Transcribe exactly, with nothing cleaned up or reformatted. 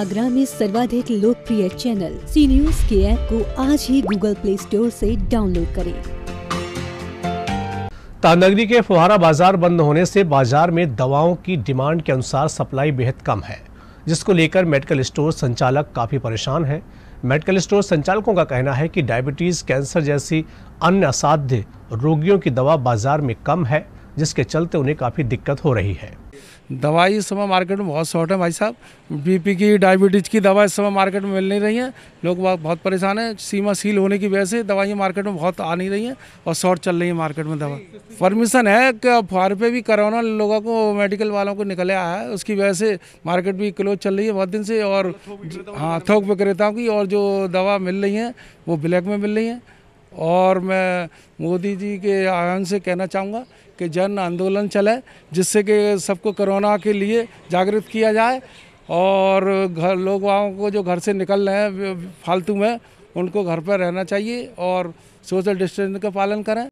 आगरा में सर्वाधिक लोकप्रिय चैनल सी न्यूज के ऐप को आज ही गूगल प्ले स्टोर से डाउनलोड करें। तानगरी के फुहारा बाजार बंद होने से बाजार में दवाओं की डिमांड के अनुसार सप्लाई बेहद कम है, जिसको लेकर मेडिकल स्टोर संचालक काफी परेशान हैं। मेडिकल स्टोर संचालकों का कहना है कि डायबिटीज, कैंसर जैसी अन्य असाध्य रोगियों की दवा बाजार में कम है, जिसके चलते उन्हें काफ़ी दिक्कत हो रही है। दवाई इस समय मार्केट में बहुत शॉर्ट है भाई साहब। बीपी की, डायबिटीज़ की दवा इस समय मार्केट में मिल नहीं रही है। लोग बहुत परेशान हैं। सीमा सील होने की वजह से दवाइयाँ मार्केट में बहुत आ नहीं रही हैं और शॉर्ट चल रही है मार्केट में दवा। परमिशन है कि फुहार पे भी कोरोना लोगों को, मेडिकल वालों को निकले आया है, उसकी वजह से मार्केट भी क्लोज चल रही है बहुत दिन से। और हाँ, थोक विक्रेताओं की और जो दवा मिल रही है वो ब्लैक में मिल रही है। और मैं मोदी जी के आह्वान से कहना चाहूँगा कि जन आंदोलन चले, जिससे कि सबको कोरोना के लिए जागृत किया जाए और घर लोगों को जो घर से निकल रहे हैं फालतू में, उनको घर पर रहना चाहिए और सोशल डिस्टेंस का पालन करें।